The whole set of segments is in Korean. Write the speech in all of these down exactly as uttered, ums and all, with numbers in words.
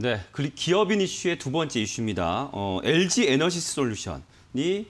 네, 기업인 이슈의 두 번째 이슈입니다. 어, 엘지 에너지 솔루션이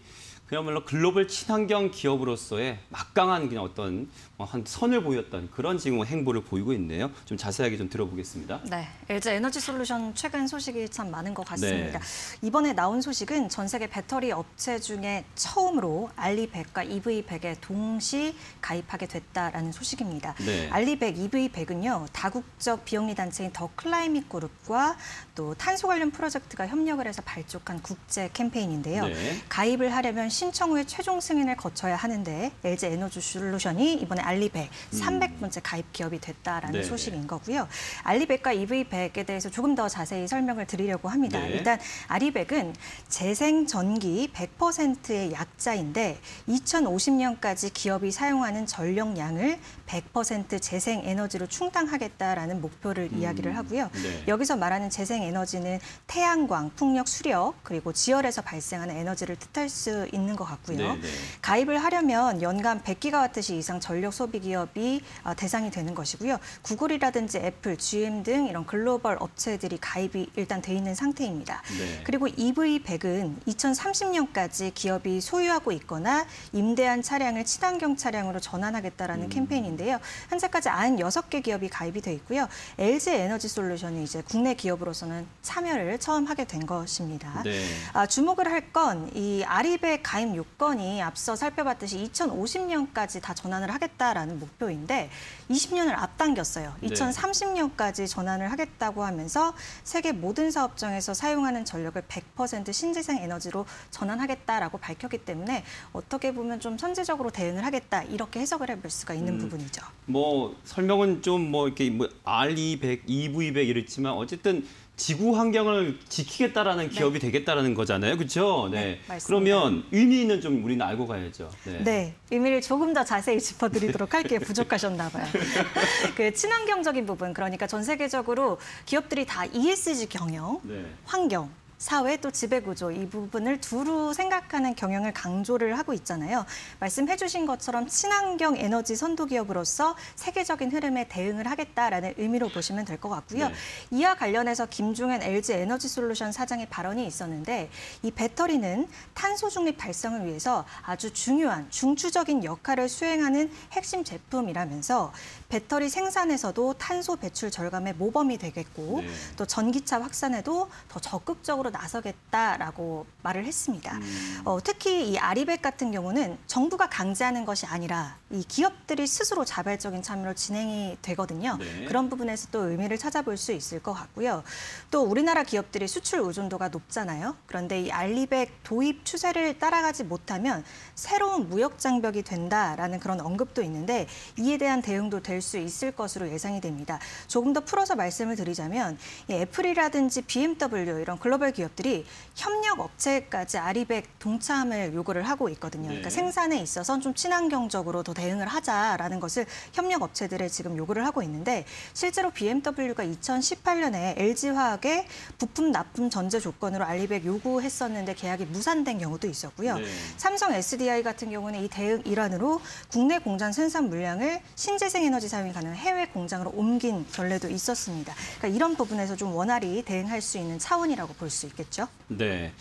그야말로 글로벌 친환경 기업으로서의 막강한 그냥 어떤 한 선을 보였던 그런 지금 행보를 보이고 있네요. 좀 자세하게 좀 들어보겠습니다. 네, 엘지 에너지 솔루션 최근 소식이 참 많은 것 같습니다. 네. 이번에 나온 소식은 전 세계 배터리 업체 중에 처음으로 알리 백과 이브이 백에 동시 가입하게 됐다라는 소식입니다. 네. 알리 백, 이브이 백은요 다국적 비영리 단체인 더 클라이밋 그룹과 또 탄소 관련 프로젝트가 협력을 해서 발족한 국제 캠페인인데요. 네. 가입을 하려면 신청 후에 최종 승인을 거쳐야 하는데 엘지 에너지 솔루션이 이번에 알리 백, 삼백 번째 가입 기업이 됐다라는 네. 소식인 거고요. 알리 백과 이브이 백에 대해서 조금 더 자세히 설명을 드리려고 합니다. 네. 일단 알리 백은 재생 전기 백 퍼센트의 약자인데 이천오십 년까지 기업이 사용하는 전력량을 백 퍼센트 재생 에너지로 충당하겠다라는 목표를 음. 이야기를 하고요. 네. 여기서 말하는 재생 에너지는 태양광, 풍력, 수력 그리고 지열에서 발생하는 에너지를 뜻할 수 있는 것 같고요. 네, 네. 가입을 하려면 연간 백 기가와트시 이상 전력 소비 기업이 대상이 되는 것이고요. 구글이라든지 애플, 지엠 등 이런 글로벌 업체들이 가입이 일단 돼 있는 상태입니다. 네. 그리고 이브이 백은 이천삼십 년까지 기업이 소유하고 있거나 임대한 차량을 친환경 차량으로 전환하겠다라는 음. 캠페인인데요. 현재까지 구십육 개 기업이 가입이 돼 있고요. 엘지 에너지 솔루션이 이제 국내 기업으로서는 참여를 처음 하게 된 것입니다. 네. 아, 주목을 할 건 이 알리 백 가입 요건이 앞서 살펴봤듯이 이천오십 년까지 다 전환을 하겠다라는 목표인데 이십 년을 앞당겼어요. 네. 이천삼십 년까지 전환을 하겠다고 하면서 세계 모든 사업장에서 사용하는 전력을 백 퍼센트 신재생 에너지로 전환하겠다라고 밝혔기 때문에 어떻게 보면 좀 선제적으로 대응을 하겠다 이렇게 해석을 해볼 수가 있는 음, 부분이죠. 뭐 설명은 좀 뭐 이렇게 뭐 알리 백, 이브이 백 이랬지만 어쨌든 지구 환경을 지키겠다라는 기업이 네. 되겠다라는 거잖아요, 그렇죠? 네. 네, 그러면 의미 있는 좀 우리는 알고 가야죠. 네. 네, 의미를 조금 더 자세히 짚어드리도록 할게요. 부족하셨나 봐요. 그 친환경적인 부분, 그러니까 전 세계적으로 기업들이 다 이에스지 경영, 네. 환경, 사회 또 지배구조 이 부분을 두루 생각하는 경영을 강조를 하고 있잖아요. 말씀해 주신 것처럼 친환경 에너지 선도기업으로서 세계적인 흐름에 대응을 하겠다라는 의미로 보시면 될 것 같고요. 네. 이와 관련해서 김중현 엘지 에너지 솔루션 사장의 발언이 있었는데 이 배터리는 탄소 중립 달성을 위해서 아주 중요한 중추적인 역할을 수행하는 핵심 제품이라면서 배터리 생산에서도 탄소 배출 절감의 모범이 되겠고 네. 또 전기차 확산에도 더 적극적으로 나서겠다라고 말을 했습니다. 음. 어, 특히 이 알리 백 같은 경우는 정부가 강제하는 것이 아니라 이 기업들이 스스로 자발적인 참여로 진행이 되거든요. 네. 그런 부분에서 또 의미를 찾아볼 수 있을 것 같고요. 또 우리나라 기업들이 수출 의존도가 높잖아요. 그런데 이 알리 백 도입 추세를 따라가지 못하면 새로운 무역 장벽이 된다라는 그런 언급도 있는데 이에 대한 대응도 될 수 있을 것으로 예상이 됩니다. 조금 더 풀어서 말씀을 드리자면 이 애플이라든지 비엠더블유 이런 글로벌 기업들이 협력 업체까지 알리 백 동참을 요구를 하고 있거든요. 네. 그러니까 생산에 있어서는 좀 친환경적으로 더 대응을 하자라는 것을 협력 업체들에 지금 요구를 하고 있는데 실제로 비엠더블유가 이천십팔 년에 엘지화학에 부품 납품 전제 조건으로 알리 백 요구했었는데 계약이 무산된 경우도 있었고요. 네. 삼성 에스디아이 같은 경우는 이 대응 일환으로 국내 공장 생산 물량을 신재생 에너지 사용이 가능한 해외 공장으로 옮긴 전례도 있었습니다. 그러니까 이런 부분에서 좀 원활히 대응할 수 있는 차원이라고 볼 수 있겠죠. 네.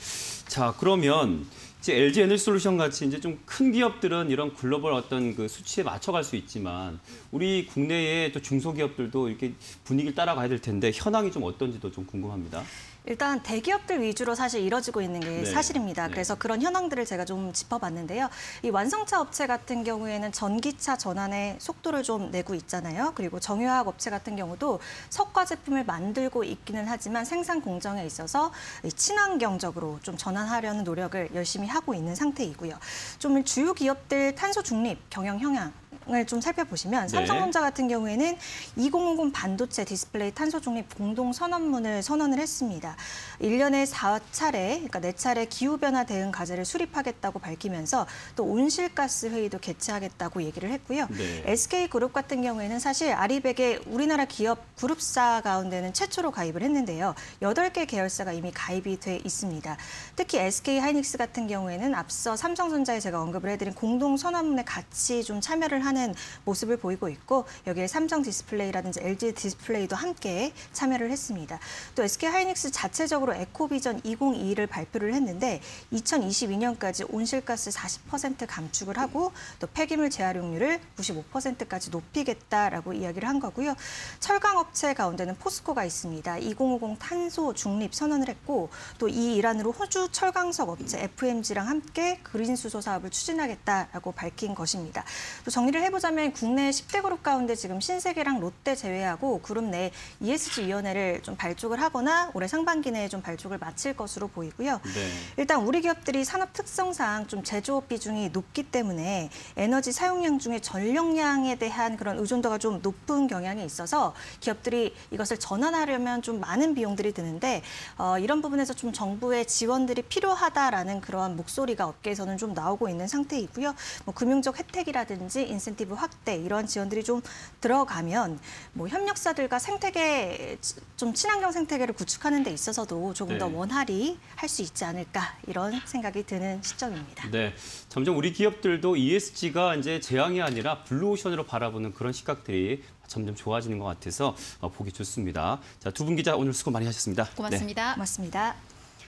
자, 그러면 이제 엘지 에너지 솔루션 같이 이제 좀 큰 기업들은 이런 글로벌 어떤 그 수치에 맞춰갈 수 있지만 우리 국내의 또 중소기업들도 이렇게 분위기를 따라가야 될 텐데 현황이 좀 어떤지도 좀 궁금합니다. 일단 대기업들 위주로 사실 이뤄지고 있는 게 네. 사실입니다. 네. 그래서 그런 현황들을 제가 좀 짚어봤는데요. 이 완성차 업체 같은 경우에는 전기차 전환에 속도를 좀 내고 있잖아요. 그리고 정유화학 업체 같은 경우도 석화 제품을 만들고 있기는 하지만 생산 공정에 있어서 친환경적으로 좀 전환하려는 노력을 열심히 하고 있는 상태이고요. 좀 주요 기업들 탄소 중립 경영 형향. 을 좀 살펴보시면 삼성전자 같은 경우에는 이천오십 반도체 디스플레이 탄소 중립 공동 선언문을 선언을 했습니다. 일 년에 네 차례, 그러니까 네 차례 기후변화 대응 과제를 수립하겠다고 밝히면서 또 온실가스 회의도 개최하겠다고 얘기를 했고요. 네. 에스케이 그룹 같은 경우에는 사실 알리 백에 우리나라 기업 그룹사 가운데는 최초로 가입을 했는데요. 여덟 개 계열사가 이미 가입이 돼 있습니다. 특히 에스케이 하이닉스 같은 경우에는 앞서 삼성전자에 제가 언급을 해드린 공동 선언문에 같이 좀 참여를 하는 하는 모습을 보이고 있고, 여기에 삼성 디스플레이라든지 엘지 디스플레이도 함께 참여를 했습니다. 또 에스케이 하이닉스 자체적으로 에코비전 이천이십이를 발표를 했는데 이천이십이년까지 온실가스 사십 퍼센트 감축을 하고 또 폐기물 재활용률을 구십오 퍼센트까지 높이겠다라고 이야기를 한 거고요. 철강업체 가운데는 포스코가 있습니다. 이천오십 탄소 중립 선언을 했고, 또 이 일환으로 호주 철강석 업체 에프엠지랑 함께 그린 수소 사업을 추진하겠다라고 밝힌 것입니다. 또 정리를 해보자면 국내 십 대 그룹 가운데 지금 신세계랑 롯데 제외하고 그룹 내 이에스지 위원회를 좀 발족을 하거나 올해 상반기 내에 좀 발족을 마칠 것으로 보이고요. 네. 일단 우리 기업들이 산업 특성상 좀 제조업 비중이 높기 때문에 에너지 사용량 중에 전력량에 대한 그런 의존도가 좀 높은 경향이 있어서 기업들이 이것을 전환하려면 좀 많은 비용들이 드는데 어, 이런 부분에서 좀 정부의 지원들이 필요하다라는 그러한 목소리가 업계에서는 좀 나오고 있는 상태이고요. 뭐 금융적 혜택이라든지 인센티브 확대 이런 지원들이 좀 들어가면 뭐 협력사들과 생태계 좀 친환경 생태계를 구축하는 데 있어서도 조금 네. 더 원활히 할 수 있지 않을까 이런 생각이 드는 시점입니다. 네, 점점 우리 기업들도 이에스지가 이제 재앙이 아니라 블루오션으로 바라보는 그런 시각들이 점점 좋아지는 것 같아서 보기 좋습니다. 자, 두 분 기자 오늘 수고 많이 하셨습니다. 고맙습니다. 네. 고맙습니다.